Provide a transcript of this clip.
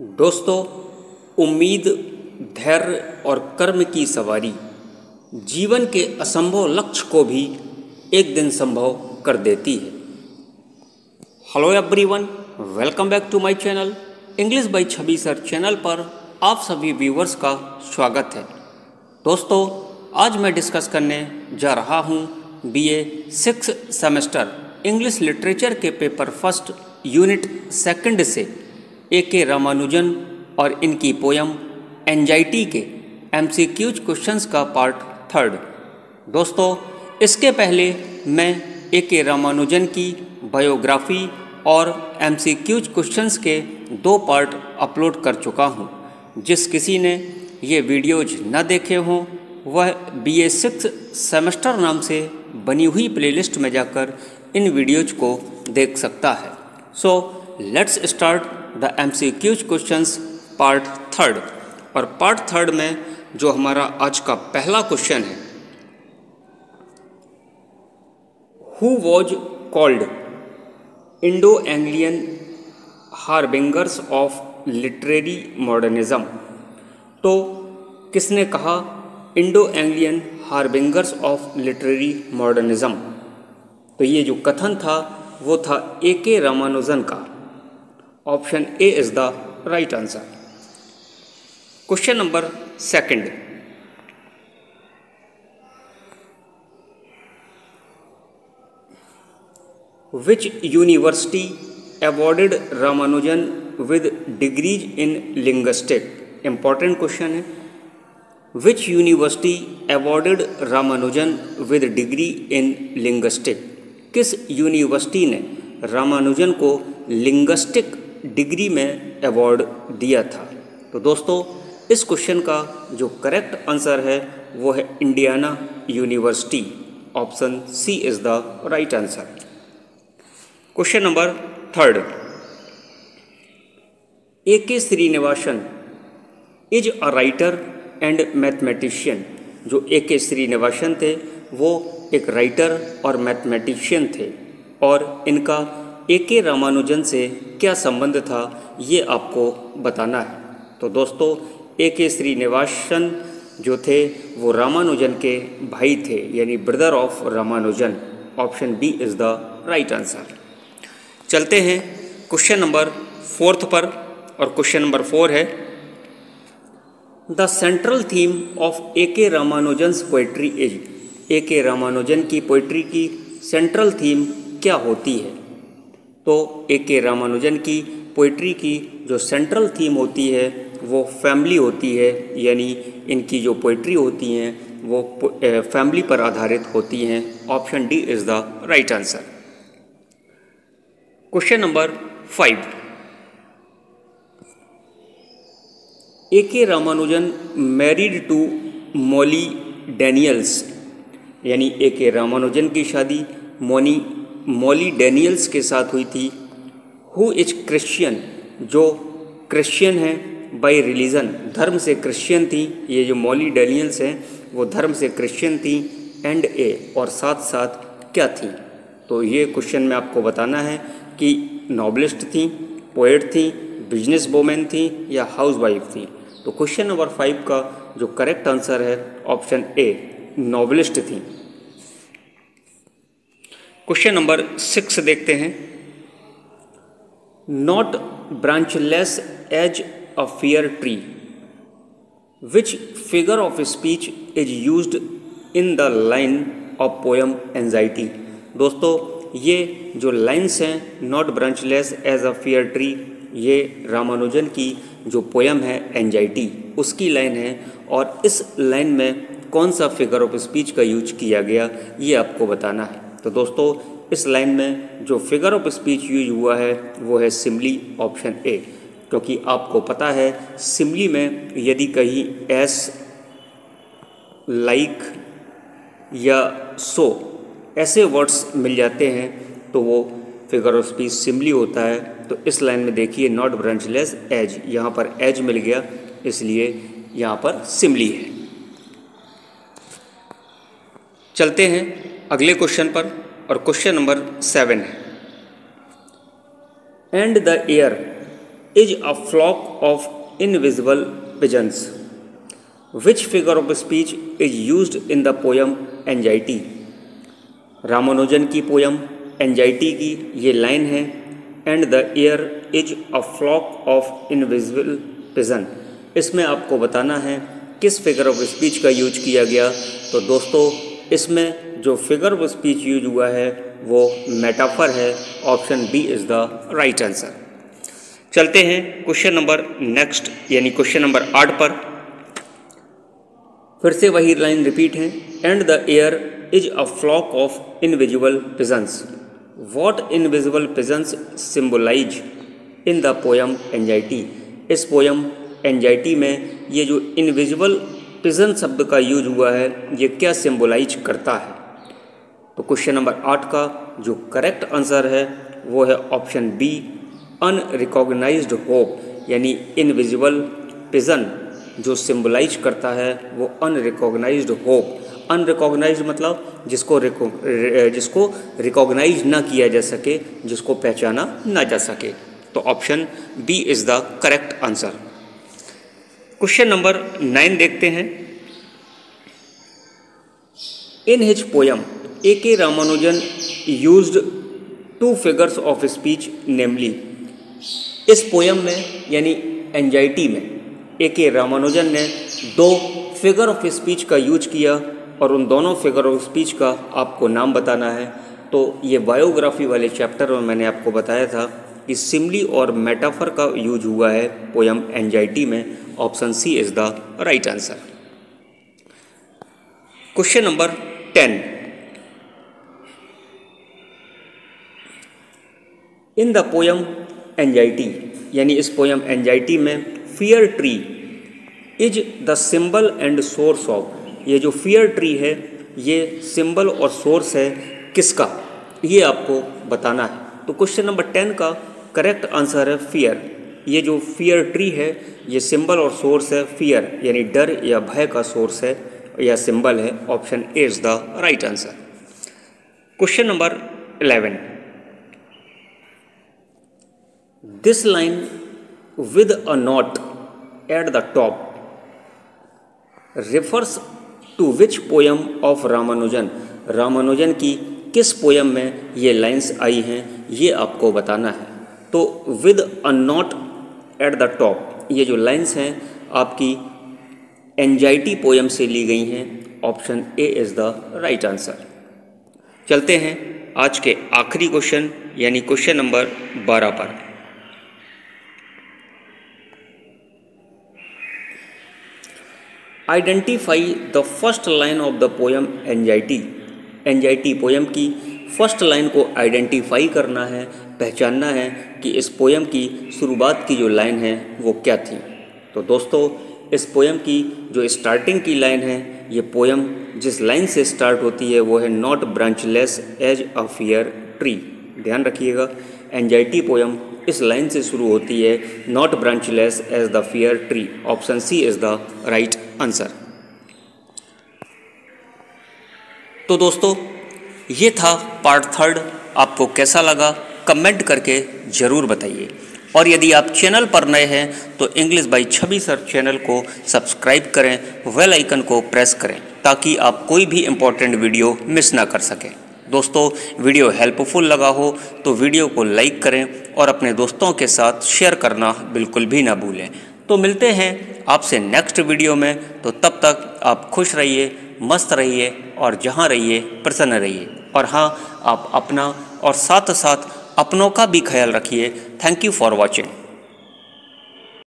दोस्तों, उम्मीद, धैर्य और कर्म की सवारी जीवन के असंभव लक्ष्य को भी एक दिन संभव कर देती है। Hello everyone, welcome back to my channel English by Chhavi sir. Channel पर आप सभी व्यूवर्स का स्वागत है। दोस्तों, आज मैं डिस्कस करने जा रहा हूँ BA 6th semester English literature के पेपर फर्स्ट यूनिट 2 से A.K. रामानुजन और इनकी पोयम एंजाइटी के MCQs क्वेश्चंस का पार्ट 3। दोस्तों, इसके पहले मैं A.K. रामानुजन की बायोग्राफी और MCQs क्वेश्चंस के 2 पार्ट अपलोड कर चुका हूँ। जिस किसी ने ये वीडियोज न देखे हों वह BA 6th सेमेस्टर नाम से बनी हुई प्लेलिस्ट में जाकर इन वीडियोज को देख सकता है। So let's start the MCQs questions part 3। और पार्ट 3 में जो हमारा आज का पहला क्वेश्चन है, who was called Indo Anglian harbingers of literary modernism. तो किसने कहा Indo Anglian harbingers of literary modernism? तो ये जो कथन था वो था A.K. रामानुजन का। Option A is the right answer. Question number 2, which university awarded Ramanujan with degrees in linguistic. Important question है, which university awarded Ramanujan with degree in linguistic. किस यूनिवर्सिटी ने रामानुजन को लिंग्विस्टिक डिग्री में अवॉर्ड दिया था? तो दोस्तों, इस क्वेश्चन का जो करेक्ट आंसर है वो है Indiana university. Option C is the right answer. Question number 3, A.K. Srinivasan is a writer and mathematician. जो A.K. श्रीनिवासन थे वो एक राइटर और मैथमेटिशियन थे, और इनका A.K. रामानुजन से क्या संबंध था ये आपको बताना है। तो दोस्तों, A.K. श्रीनिवासन जो थे वो रामानुजन के भाई थे, यानी brother of Ramanujan. Option B is the right answer. चलते हैं क्वेश्चन नंबर 4 पर, और क्वेश्चन नंबर 4 है, the central theme of A.K. Ramanujan's poetry is. A.K. Ramanujan की पोइट्री की सेंट्रल थीम क्या होती है? तो A.K. रामानुजन की पोइट्री की जो सेंट्रल थीम होती है वो फैमिली होती है, यानी इनकी जो पोइट्री होती हैं वो फैमिली पर आधारित होती हैं। Option D is the right answer. Question number 5, A.K. Ramanujan married to Molly Daniels. यानी A.K. रामानुजन की शादी मॉली डैनियल्स के साथ हुई थी। हु इज क्रिश्चियन, जो क्रिश्चियन है बाय रिलीजन, धर्म से क्रिश्चियन थी। ये जो मॉली डैनियल्स हैं वो धर्म से क्रिश्चियन थी। एंड ए, और साथ साथ क्या थी? तो ये क्वेश्चन में आपको बताना है कि नॉवलिस्ट थी, पोएट थी, बिजनेस वोमेन थी, या हाउसवाइफ थी। तो क्वेश्चन नंबर 5 का जो करेक्ट आंसर है ऑप्शन ए, नॉवलिस्ट थी। क्वेश्चन नंबर 6 देखते हैं, not branchless as a fair tree which figure of speech is used in the line of poem anxiety. दोस्तों, ये जो लाइन्स हैं, not branchless as a fair tree, ये रामानुजन की जो पोएम है एंजाइटी उसकी लाइन है, और इस लाइन में कौन सा फिगर ऑफ स्पीच का यूज किया गया ये आपको बताना है। तो दोस्तों, इस लाइन में जो फिगर ऑफ स्पीच यूज हुआ है वो है सिमली। ऑप्शन ए, क्योंकि आपको पता है सिमली में यदि कहीं एस, लाइक या सो ऐसे वर्ड्स मिल जाते हैं तो वो फिगर ऑफ स्पीच सिमली होता है। तो इस लाइन में देखिए, नॉट ब्रांचलेस एज, यहाँ पर एज मिल गया इसलिए यहाँ पर सिमली है। चलते हैं अगले क्वेश्चन पर, और क्वेश्चन नंबर 7 है, and the air is a flock of invisible pigeons. Which figure of speech is used in the poem anxiety? Ramanujan की पोयम एंजाइटी की ये लाइन है, and the air is a flock of invisible pigeon. इसमें आपको बताना है किस figure of speech का यूज किया गया। तो दोस्तों, इसमें जो फिगर ऑफ स्पीच यूज हुआ है वो मेटाफर है। Option B is the right answer. चलते हैं क्वेश्चन नंबर नेक्स्ट यानी क्वेश्चन नंबर 8 पर। फिर से वही लाइन रिपीट है, and the air is a flock of invisible pigeons. What invisible pigeons symbolise in the poem anxiety? इस पोयम एंजाइटी में ये जो इनविजिबल पिजन शब्द का यूज हुआ है ये क्या सिम्बोलाइज करता है? तो क्वेश्चन नंबर 8 का जो करेक्ट आंसर है वो है ऑप्शन बी, अनरिकॉग्नाइज्ड होप। यानी इनविजिबल पिजन जो सिम्बलाइज करता है वो अनरिकॉग्नाइज्ड होप। अनरिकॉग्नाइज्ड मतलब जिसको रिकॉग्नाइज ना किया जा सके, जिसको पहचाना ना जा सके। तो option B is the correct answer. Question number 9 देखते हैं। In his poem A K Ramanujan used two figures of speech namely. इस पोयम में यानी एंजाइटी में ए के रामानुजन ने दो फिगर ऑफ स्पीच का यूज किया और उन दोनों फिगर ऑफ स्पीच का आपको नाम बताना है। तो ये बायोग्राफी वाले चैप्टर में मैंने आपको बताया था कि सिमली और मेटाफर का यूज हुआ है पोयम एंजाइटी में। Option C is the right answer. Question number 10। In the poem anxiety यानी इस पोयम एंजाइटी में fear tree is the symbol and source of. ये जो फियर ट्री है ये सिंबल और सोर्स है किसका, ये आपको बताना है। तो क्वेश्चन नंबर 10 का करेक्ट आंसर है फियर। ये जो फियर ट्री है ये सिंबल और सोर्स है। फियर यानी डर या भय का सोर्स है या सिंबल है। Option A is the right answer. Question number 11। This line with a knot at the top refers to which poem of Ramanujan? Ramanujan की किस पोयम में ये लाइन्स आई हैं ये आपको बताना है। तो with a knot at the top, ये जो लाइन्स हैं आपकी एंजाइटी पोयम से ली गई हैं। Option A is the right answer. चलते हैं आज के आखिरी क्वेश्चन यानी क्वेश्चन नंबर 12 पर। Identify the first line of the poem anxiety. Anxiety poem की फर्स्ट लाइन को आइडेंटिफाई करना है, पहचानना है कि इस पोयम की शुरुआत की जो लाइन है वो क्या थी। तो दोस्तों, इस पोयम की जो स्टार्टिंग की लाइन है, ये पोयम जिस लाइन से स्टार्ट होती है वो है not branchless as a fear tree. ध्यान रखिएगा, एंजाइटी पोयम इस लाइन से शुरू होती है, not branchless as the fear tree. Option C is the right answer. तो दोस्तों, ये था पार्ट 3। आपको कैसा लगा कमेंट करके ज़रूर बताइए। और यदि आप चैनल पर नए हैं तो English by Chhavi sir channel को सब्सक्राइब करें, बेल आइकन को प्रेस करें ताकि आप कोई भी इम्पोर्टेंट वीडियो मिस ना कर सकें। दोस्तों, वीडियो हेल्पफुल लगा हो तो वीडियो को लाइक करें और अपने दोस्तों के साथ शेयर करना बिल्कुल भी ना भूलें। तो मिलते हैं आपसे नेक्स्ट वीडियो में। तो तब तक आप खुश रहिए, मस्त रहिए और जहाँ रहिए प्रसन्न रहिए। और हाँ, आप अपना और साथ अपनों का भी ख्याल रखिए। Thank you for watching.